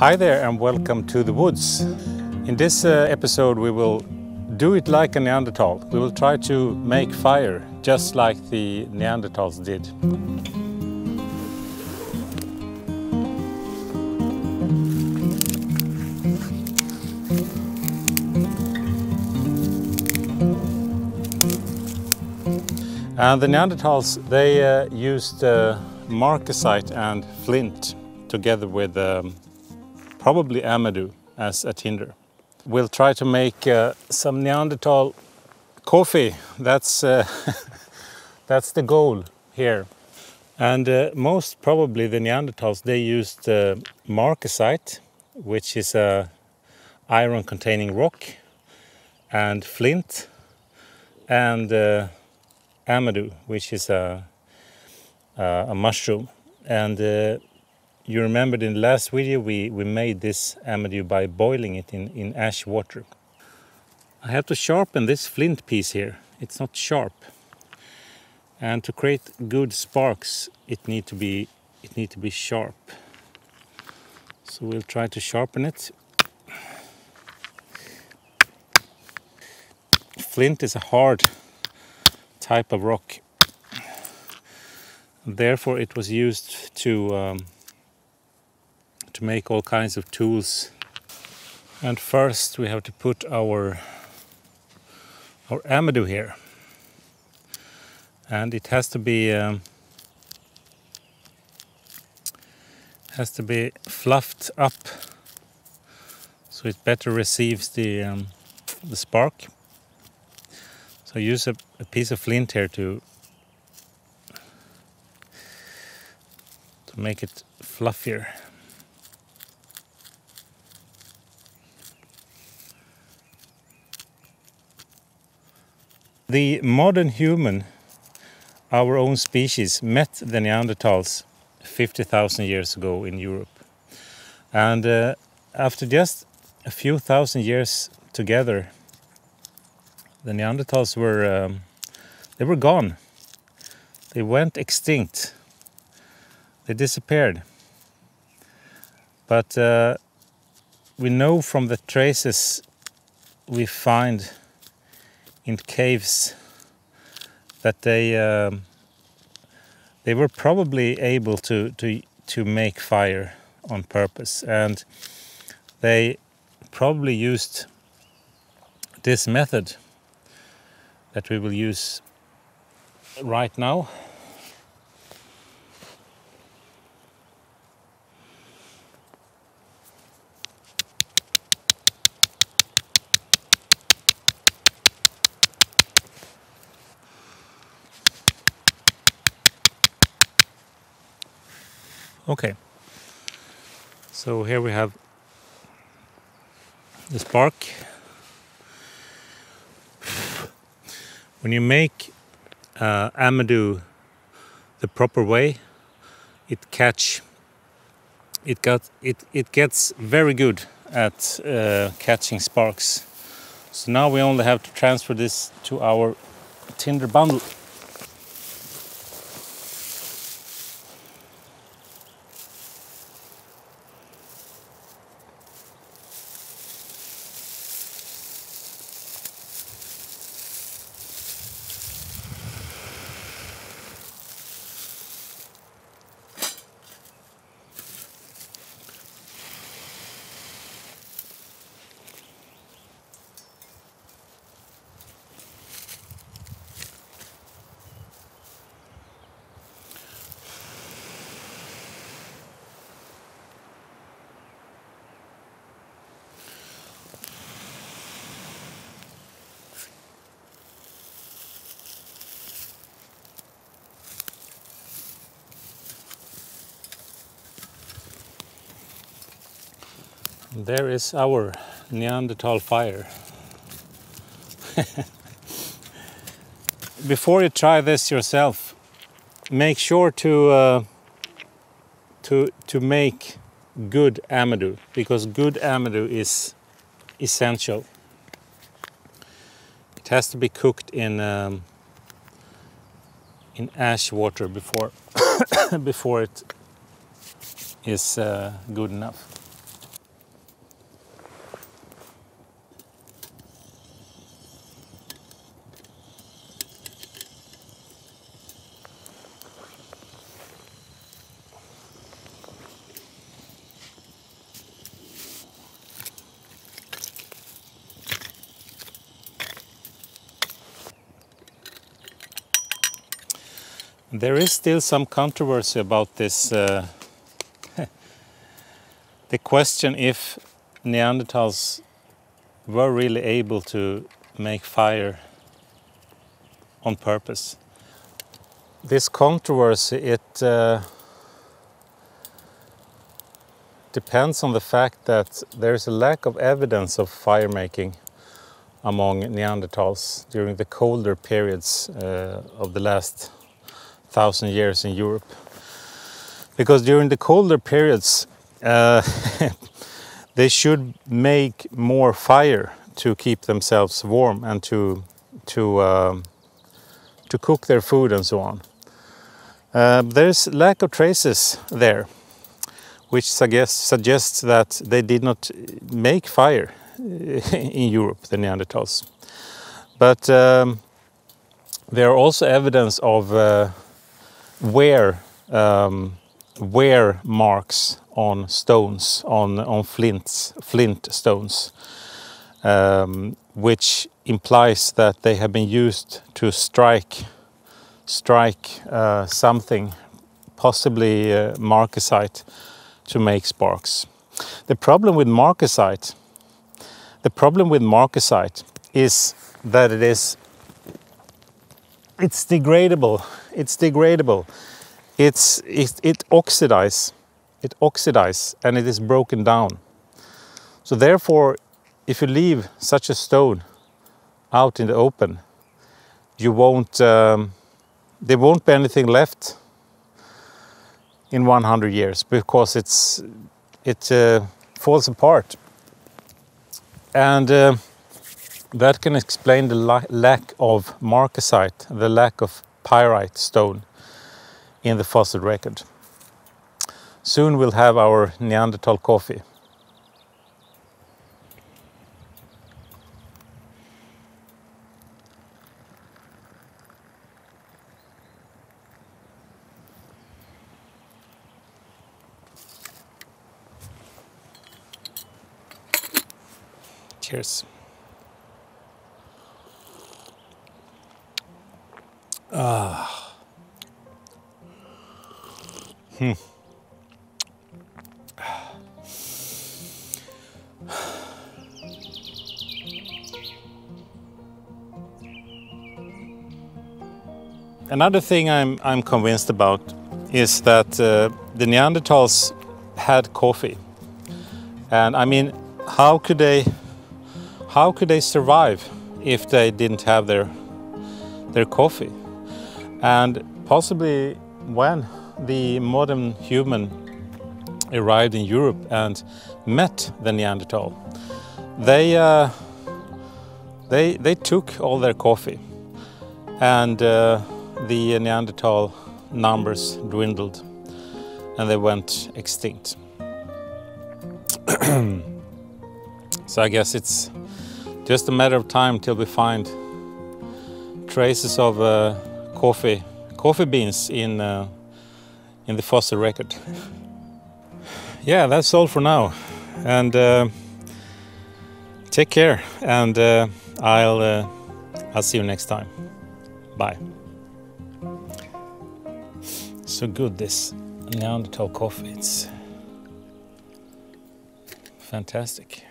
Hi there and welcome to the woods. In this episode we will do it like a Neanderthal. We will try to make fire just like the Neanderthals did. And the Neanderthals, they used marcasite and flint together with probably Amadou as a tinder. We'll try to make some Neanderthal coffee. That's, that's the goal here. And most probably the Neanderthals, they used marcasite, which is an iron-containing rock, and flint, and Amadou, which is a mushroom. And you remembered in the last video we made this Amadou by boiling it in ash water. I have to sharpen this flint piece here. It's not sharp. And to create good sparks it need to be sharp. So we'll try to sharpen it. Flint is a hard type of rock. Therefore it was used to make all kinds of tools. And first we have to put our Amadou here. And it has to be fluffed up so it better receives the spark. So use a piece of flint here to make it fluffier. The modern human, our own species, met the Neanderthals 50,000 years ago in Europe. And after just a few thousand years together, the Neanderthals were gone. They went extinct. They disappeared. But we know from the traces we find in caves that they were probably able to make fire on purpose, and they probably used this method that we will use right now. Okay, so here we have the spark. When you make Amadou the proper way, it gets very good at catching sparks. So now we only have to transfer this to our tinder bundle. There is our Neanderthal fire. Before you try this yourself, make sure to make good Amadou, because good Amadou is essential. It has to be cooked in ash water before it is good enough. There is still some controversy about this, the question if Neanderthals were really able to make fire on purpose. This controversy, it depends on the fact that there is a lack of evidence of fire making among Neanderthals during the colder periods of the last 1,000 years in Europe. Because during the colder periods they should make more fire to keep themselves warm and to cook their food and so on. There's lack of traces there, which suggests that they did not make fire in Europe, the Neanderthals. But there are also evidence of wear marks on stones, on flint stones, which implies that they have been used to strike something, possibly marcasite, to make sparks. The problem with marcasite is that it's degradable. It oxidizes. It oxidizes and it is broken down. So therefore, if you leave such a stone out in the open, you won't. There won't be anything left in 100 years because it falls apart, and that can explain the lack of marcasite, the lack of pyrite stone in the fossil record. Soon we'll have our Neanderthal coffee. Cheers. Ah. Another thing I'm convinced about is that the Neanderthals had coffee, and I mean, how could they survive if they didn't have their coffee? And possibly when the modern human arrived in Europe and met the Neanderthal, they took all their coffee, and the Neanderthal numbers dwindled and they went extinct. So I guess it's just a matter of time till we find traces of coffee beans in the fossil record. Yeah, that's all for now, and take care, and I'll see you next time. Bye. So good, this Neanderthal coffee. It's fantastic.